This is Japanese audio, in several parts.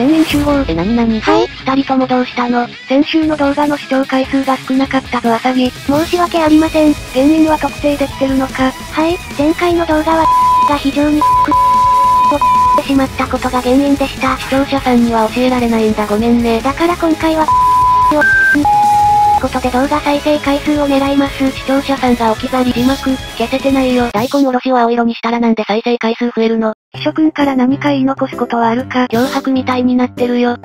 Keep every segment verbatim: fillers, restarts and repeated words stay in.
全員集合って何々。はい、二人ともどうしたの？先週の動画の視聴回数が少なかったぞあさぎ。申し訳ありません。原因は特定できてるのか？はい、前回の動画はが非常にをってしまったことが原因でした。視聴者さんには教えられないんだ、ごめんね。だから今回はことで動画再生回数を狙います。視聴者さんが置き去り字幕、消せてないよ。大根おろしを青色にしたらなんで再生回数増えるの？秘書くんから何か言い残すことはあるか？脅迫みたいになってるよ。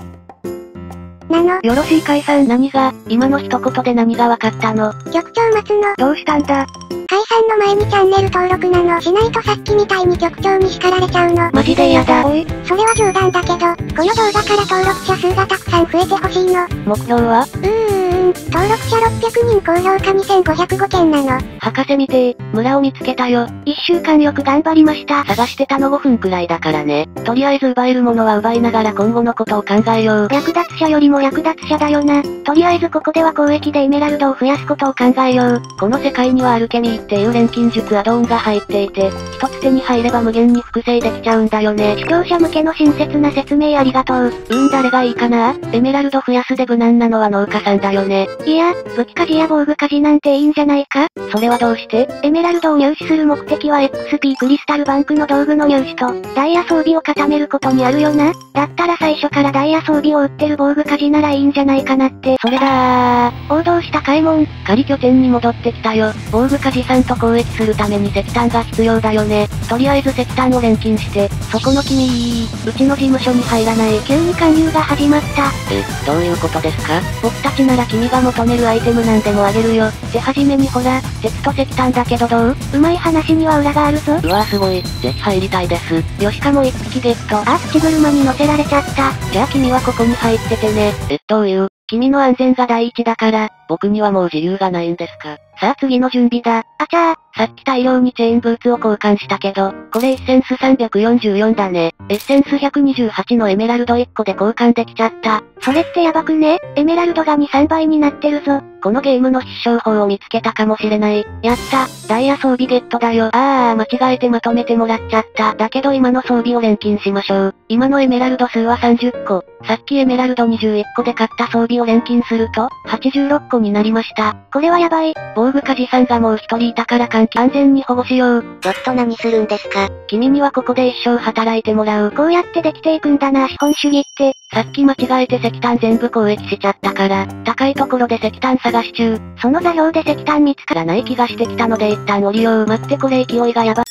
なの？よろしい解散。何が？今の一言で何がわかったの？局長待つの。どうしたんだ？解散の前にチャンネル登録なの。しないとさっきみたいに局長に叱られちゃうの。マジで嫌だ。おい。それは冗談だけど、この動画から登録者数がたくさん増えてほしいの。目標は？うーん、登録者ろっぴゃくにん高評価にせんごひゃくごけんなの。博士見てー、村を見つけたよ。いっしゅうかんよく頑張りました。探してたのごふんくらいだからね。とりあえず奪えるものは奪いながら今後のことを考えよう。略奪者よりも略奪者だよな。とりあえずここでは交易でエメラルドを増やすことを考えよう。この世界にはアルケミーっていう錬金術アドオンが入っていて、一つ手に入れば無限に複製できちゃうんだよね。視聴者向けの親切な説明ありがとう。うーん、誰がいいかな？エメラルド増やすで無難なのは農家さんだよね。いや、武器鍛冶や防具鍛冶なんていいんじゃないか？それはどうして？エメラルドを入手する目的は エックスピー クリスタルバンクの道具の入手と、ダイヤ装備を固めることにあるよな。だったら最初からダイヤ装備を売ってる防具鍛冶ならいいんじゃないかなって。それだー。王道した買い物。仮拠点に戻ってきたよ。防具鍛冶さんと交易するために石炭が必要だよね。とりあえず石炭を錬金して、そこの君、うちの事務所に入らない。急に勧誘が始まった。え、どういうことですか？僕たちなら君が求めるアイテムなんでもあげるよ。手始めにほら、鉄と石炭だけどどう？うまい話には裏があるぞ。うわぁすごい、ぜひ入りたいです。よしかも一匹ゲット。あ、口車に乗せられちゃった。じゃあ君はここに入っててね。え、どういう？君の安全が第一だから、僕にはもう自由がないんですか。さあ次の準備だ。あちゃー。さっき大量にチェーンブーツを交換したけど、これエッセンスさんびゃくよんじゅうよんだね。エッセンスひゃくにじゅうはちのエメラルドいっこで交換できちゃった。それってやばくね？エメラルドがに、さんばいになってるぞ。このゲームの必勝法を見つけたかもしれない。やった。ダイヤ装備ゲットだよ。あー、間違えてまとめてもらっちゃった。だけど今の装備を錬金しましょう。今のエメラルド数はさんじゅっこ。さっきエメラルドにじゅういっこで買った装備を錬金すると、はちじゅうろっこになりました。これはやばい。防具鍛冶さんがもう一人いたから換気安全に保護しよう。ちょっと何するんですか？君にはここで一生働いてもらう。こうやってできていくんだな、資本主義って。さっき間違えて石炭全部交易しちゃったから、高いところで石炭探し中。その座標で石炭見つからない気がしてきたので一旦降りよう。待ってこれ勢いがやば。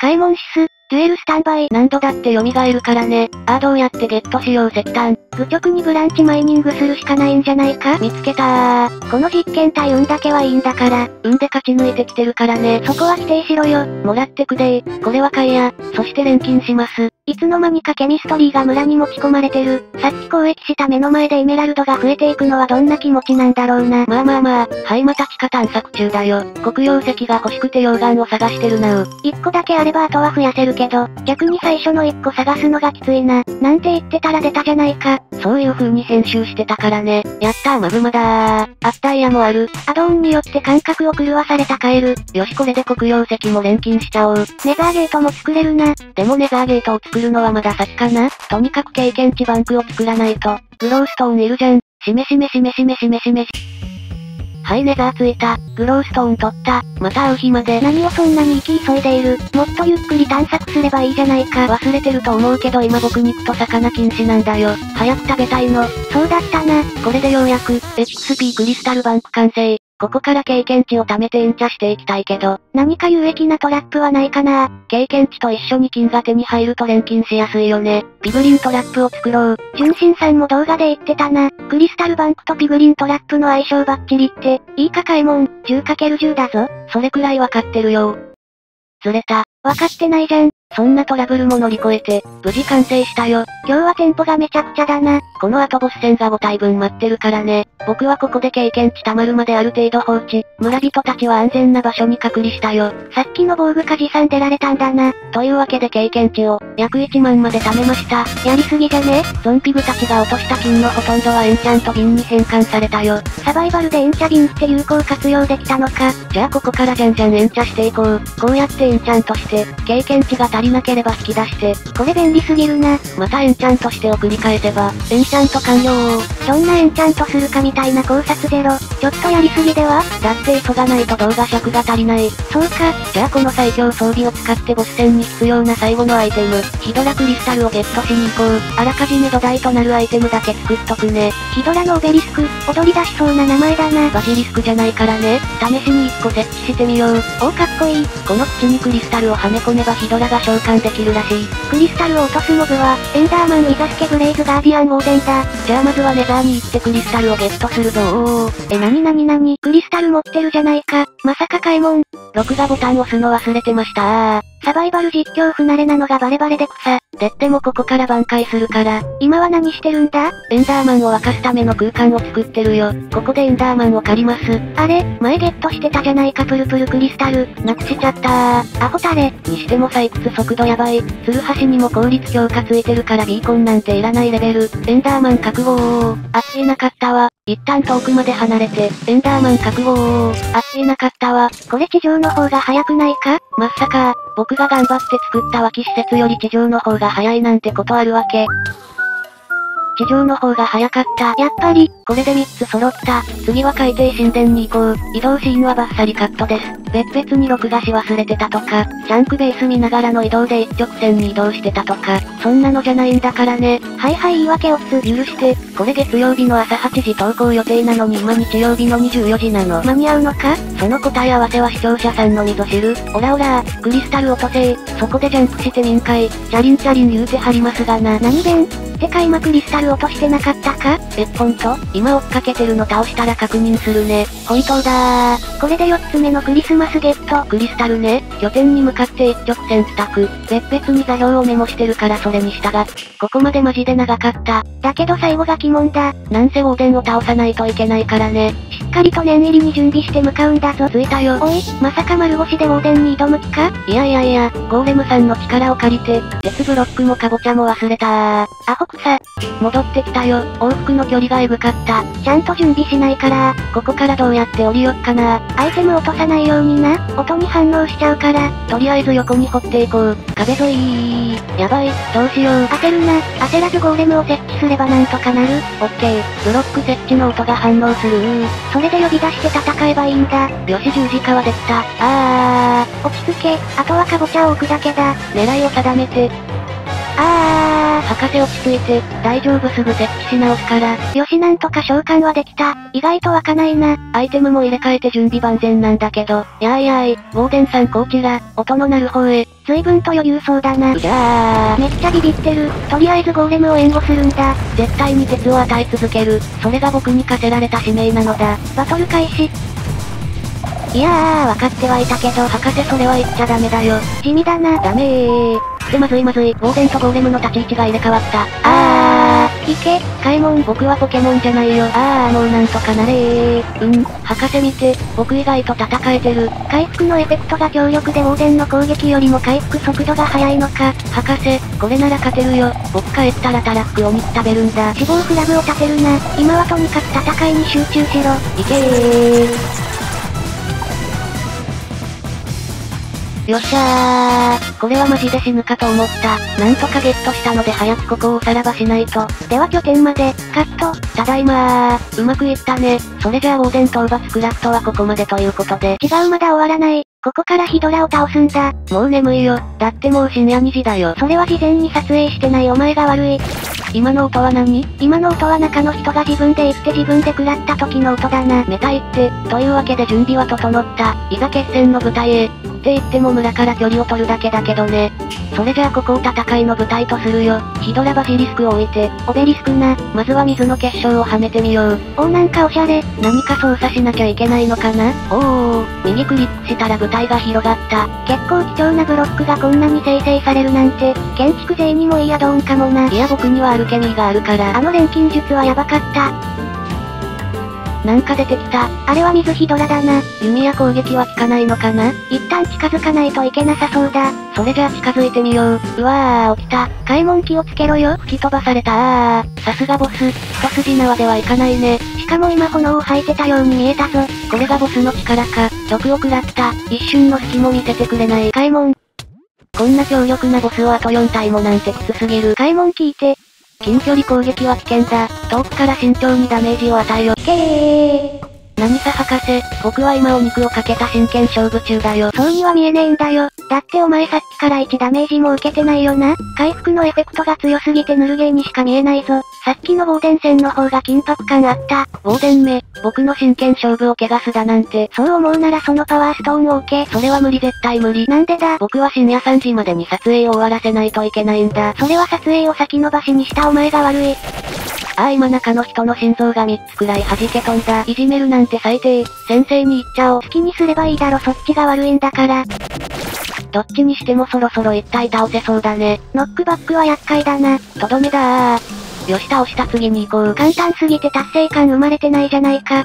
買い物しす。デュエルスタンバイ。何度だって蘇るからね。ああどうやってゲットしよう石炭。愚直にブランチマイニングするしかないんじゃないか？見つけたー。この実験体運だけはいいんだから。運で勝ち抜いてきてるからね。そこは否定しろよ。もらってくでー。これは買いや。そして錬金します。いつの間にかケミストリーが村に持ち込まれてる。さっき交易した目の前でエメラルドが増えていくのはどんな気持ちなんだろうな。まあまあまあ。はいまた地下探索中だよ。黒曜石が欲しくて溶岩を探してるなう。いっこだけあればあとは増やせるけど、逆に最初のいっこ探すのがきついな。なんて言ってたら出たじゃないか。そういう風に編集してたからね。やったーマグマだー。アッタイヤもある。アドオンによって感覚を狂わされたカエル。よしこれで黒曜石も錬金しちゃおう。ネザーゲートも作れるな。でもネザーゲートを作るのはまだ先かな。とにかく経験値バンクを作らないと。グローストーンいるじゃん。しめしめしめしめしめしめし。はいネザーついた。グローストーン取った。また会う日まで。何をそんなに生き急いでいる。もっとゆっくり探索すればいいじゃないか。忘れてると思うけど今僕肉と魚禁止なんだよ。早く食べたいの。そうだったな。これでようやく、エックスピー クリスタルバンク完成。ここから経験値を貯めて延茶していきたいけど、何か有益なトラップはないかなぁ。経験値と一緒に金が手に入ると錬金しやすいよね。ピグリントラップを作ろう。純真さんも動画で言ってたな。クリスタルバンクとピグリントラップの相性バッチリって、いいか買い物、じゅうかけるじゅう だぞ。それくらいわかってるよ。ずれた。わかってないじゃん。そんなトラブルも乗り越えて、無事完成したよ。今日はテンポがめちゃくちゃだな。この後ボス戦がごたいぶん待ってるからね。僕はここで経験値貯まるまである程度放置。村人たちは安全な場所に隔離したよ。さっきの防具鍛冶さん出られたんだな。というわけで経験値を、約いちまんまで貯めました。やりすぎじゃね？ゾンピグたちが落とした金のほとんどはエンチャント瓶に変換されたよ。サバイバルでエンチャ瓶って有効活用できたのか。じゃあここからじゃんじゃんエンチャしていこう。こうやってエンチャントして、して、経験値が足りなければ引き出して、これ便利すぎるな。またエンチャントしてを繰り返せば、エンチャント完了。どんなエンチャントするかみたいな考察ゼロ。ちょっとやりすぎでは？だって急がないと動画尺が足りない。そうか、じゃあこの最強装備を使ってボス戦に必要な最後のアイテム、ヒドラクリスタルをゲットしに行こう。あらかじめ土台となるアイテムだけ作っとくね。ヒドラのオベリスク、踊り出しそうな名前だな。バジリスクじゃないからね、試しにいっこ設置してみよう。おおかっこいい。この口にクリスタルをはめ込めばヒドラが召喚できるらしい。クリスタルを落とすモブは、エンダーマンイザスケブレイズガーディアンオーデンだ。じゃあまずはネザーに行ってクリスタルをゲットするぞ。おーおー。え、なになになに？クリスタル持ってるじゃないか。まさか買えもん。録画ボタン押すの忘れてました。あー。サバイバル実況不慣れなのがバレバレで草。でってもここから挽回するから。今は何してるんだ？エンダーマンを沸かすための空間を作ってるよ。ここでエンダーマンを借ります。あれ、前ゲットしてたじゃないかプルプルクリスタル。なくしちゃったー。アホタレ。にしても採掘速度やばい。ツルハシにも効率強化ついてるからビーコンなんていらないレベル。エンダーマン覚悟おー。あっちいなかったわ。一旦遠くまで離れて。エンダーマン覚悟おー。あっちいなかったわ。これ地上の方が早くないか？まっさかー。僕が頑張って作った脇施設より地上の方が早いなんてことあるわけ。地上の方が早かった。やっぱり、これでみっつ揃った。次は海底神殿に行こう。移動シーンはバッサリカットです。別々に録画し忘れてたとか、シャンクベース見ながらの移動で一直線に移動してたとか、そんなのじゃないんだからね。はいはい言い訳をつ許して、これ月曜日の朝はちじ投稿予定なのに今日曜日のにじゅうよじなの。間に合うのか？その答え合わせは視聴者さんのみぞ知る。オラオラー、クリスタル落とせー。そこでジャンプして民会、チャリンチャリン言うてはりますがな。何弁？ってか今クリスタル落としてなかったか？えっほんと？今追っかけてるの倒したら確認するね。本当だー。これでよっつめのクリスマスゲット。クリスタルね。拠点に向かって一直線帰宅。別々に座標をメモしてるからそれに従って。ここまでマジで長かった。だけど最後が鬼門だ。なんせオーデンを倒さないといけないからね。しっかりと念入りに準備して向かうんだぞ。着いたよ。おい、まさか丸腰でオーデンに挑む気か？いやいやいや、ゴーレムさんの力を借りて、鉄ブロックもカボチャも忘れたー。アホ草。戻ってきたよ。往復の距離がエグかった。ちゃんと準備しないからー。ここからどうやって降りよっかなー。アイテム落とさないようにな。音に反応しちゃうから。とりあえず横に掘っていこう。壁沿いー。やばい。どうしよう。焦るな。焦らずゴーレムを設置すればなんとかなる。オッケー。ブロック設置の音が反応するー。それで呼び出して戦えばいいんだ。よし十字架はできた。あー。落ち着け。あとはカボチャを置くだけだ。狙いを定めて。あー。博士落ち着いて、大丈夫すぐ設置し直すから。よしなんとか召喚はできた。意外と湧かないな。アイテムも入れ替えて準備万全なんだけど。やーやーい、ゴーデンさんこちら、音の鳴る方へ。随分と余裕そうだな。うじゃあ。めっちゃビビってる。とりあえずゴーレムを援護するんだ。絶対に鉄を与え続ける。それが僕に課せられた使命なのだ。バトル開始。いやー、分かってはいたけど、博士それは言っちゃダメだよ。地味だな。ダメー。でまずいまずい、ゴーデンとゴーレムの立ち位置が入れ替わった。あー、いけ、カエモン僕はポケモンじゃないよ。あー、もうなんとかなれー。うん、博士見て、僕意外と戦えてる。回復のエフェクトが強力でゴーデンの攻撃よりも回復速度が速いのか。博士、これなら勝てるよ。僕帰ったらたらふくお肉食べるんだ。死亡フラグを立てるな。今はとにかく戦いに集中しろ。いけー。よっしゃー。これはマジで死ぬかと思った。なんとかゲットしたので早くここをおさらばしないと。では拠点まで、カット。ただいまー。うまくいったね。それじゃあオーデン討伐クラフトはここまでということで。違うまだ終わらない。ここからヒドラを倒すんだ。もう眠いよ。だってもう深夜にじだよ。それは事前に撮影してないお前が悪い。今の音は何？今の音は中の人が自分で言って自分で食らった時の音だな。メタ言って、というわけで準備は整った。いざ決戦の舞台へ。って言っても村から距離を取るだけだけどね。それじゃあここを戦いの舞台とするよ。ヒドラバジリスクを置いて、オベリスクな。まずは水の結晶をはめてみよう。おーなんかおしゃれ。何か操作しなきゃいけないのかな？おーおー。右クリックしたら舞台が広がった。結構貴重なブロックがこんなに生成されるなんて、建築税にもいいアドオンかもな。いや僕にはアルケミーがあるから。あの錬金術はやばかった。なんか出てきた。あれは水ヒドラだな。弓や攻撃は効かないのかな？一旦近づかないといけなさそうだ。それじゃあ近づいてみよう。うわー、起きた。カエモン気をつけろよ。吹き飛ばされた。あー、さすがボス。一筋縄ではいかないね。しかも今炎を吐いてたように見えたぞ。これがボスの力か。毒を食らった。一瞬の隙も見せてくれない。カエモン。こんな強力なボスをあとよんたいもなんてきつすぎる。開門聞いて。近距離攻撃は危険だ。遠くから慎重にダメージを与えよ。けえー。何さ博士、僕は今お肉をかけた真剣勝負中だよ。そうには見えねえんだよ。だってお前さっきからいちダメージも受けてないよな。回復のエフェクトが強すぎてぬるゲーにしか見えないぞ。さっきのボーデン戦の方が緊迫感あった。ボーデンめ、僕の真剣勝負を汚すだなんて。そう思うならそのパワーストーンを置け。それは無理、絶対無理。なんでだ。僕は深夜さんじまでに撮影を終わらせないといけないんだ。それは撮影を先延ばしにしたお前が悪い。ああ、今中の人の心臓がみっつくらい弾け飛んだ。いじめるなんて最低。先生に言っちゃおう。好きにすればいいだろ、そっちが悪いんだから。どっちにしてもそろそろいったい倒せそうだね。ノックバックは厄介だな。とどめだー。よし倒した、次に行こう。簡単すぎて達成感生まれてないじゃないか。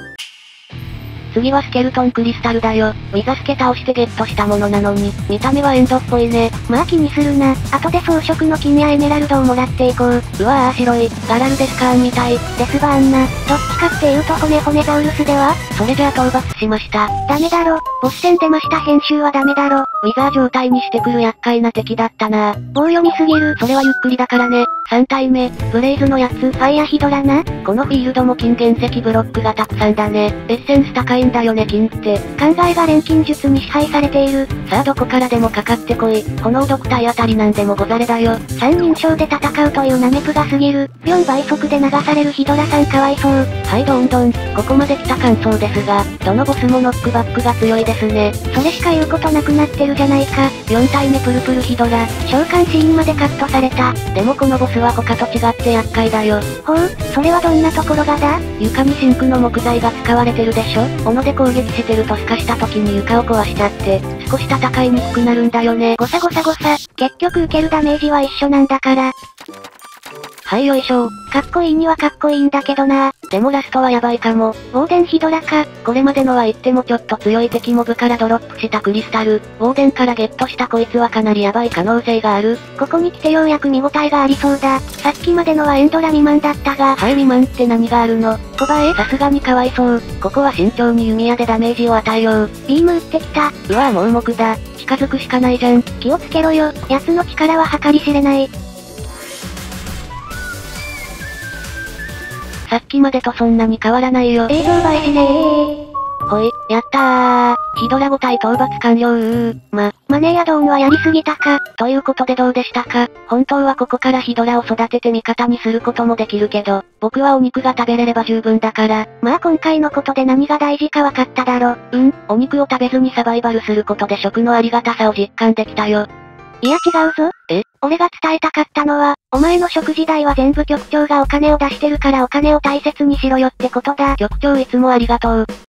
次はスケルトンクリスタルだよ。ウィザスケ倒してゲットしたものなのに、見た目はエンドっぽいね。まあ気にするな。後で装飾の金やエメラルドをもらっていこう。うわあ、白い。ガラルデスカーンみたい。デスバーンな。どっちかっていうと骨骨ザウルスでは？それじゃあ討伐しました。ダメだろ。ボス戦出ました編集はダメだろ。ウィザー状態にしてくる厄介な敵だったな。棒読みすぎる。それはゆっくりだからね。さんたいめ、ブレイズのやつ。ファイアヒドラな。このフィールドも金原石ブロックがたくさんだね。エッセンス高いんだよね、金って。考えが錬金術に支配されている。さあどこからでもかかってこい。炎毒体あたりなんでもござれだよ。三人称で戦うというナメプが過ぎる。よんばい速で流されるヒドラさんかわいそう。はいどんどん。ここまで来た感想ですが、どのボスもノックバックが強いですね。それしか言うことなくなってるじゃないか。よんたいめプルプルヒドラ。召喚シーンまでカットされた。でもこのボスは他と違って厄介だよ。ほう、それはどんなところがだ？床に真空の木材が使われてるでしょ。斧で攻撃してるとすかした時に床を壊しちゃって、少し戦いにくくなるんだよね。ごさごさごさ、結局受けるダメージは一緒なんだから。はいよいしょ。かっこいいにはかっこいいんだけどな。でもラストはやばいかも。ウォーデンヒドラか。これまでのは言ってもちょっと強い敵モブからドロップしたクリスタル。ウォーデンからゲットしたこいつはかなりやばい可能性がある。ここに来てようやく見応えがありそうだ。さっきまでのはエンドラ未満だったが。はい、未満って何があるの？コバエ？さすがにかわいそう。ここは慎重に弓矢でダメージを与えよう。ビーム打ってきた。うわぁ盲目だ。近づくしかないじゃん。気をつけろよ。奴の力は計り知れない。さっきまでとそんなに変わらないよ。映像映えしねー。ほい、やったー。ヒドラごたい討伐完了ー。ま、マネーやドーンはやりすぎたか。ということでどうでしたか。本当はここからヒドラを育てて味方にすることもできるけど、僕はお肉が食べれれば十分だから。まあ今回のことで何が大事かわかっただろ。うん、お肉を食べずにサバイバルすることで食のありがたさを実感できたよ。いや違うぞ。え？俺が伝えたかったのは、お前の食事代は全部局長がお金を出してるからお金を大切にしろよってことだ。局長いつもありがとう。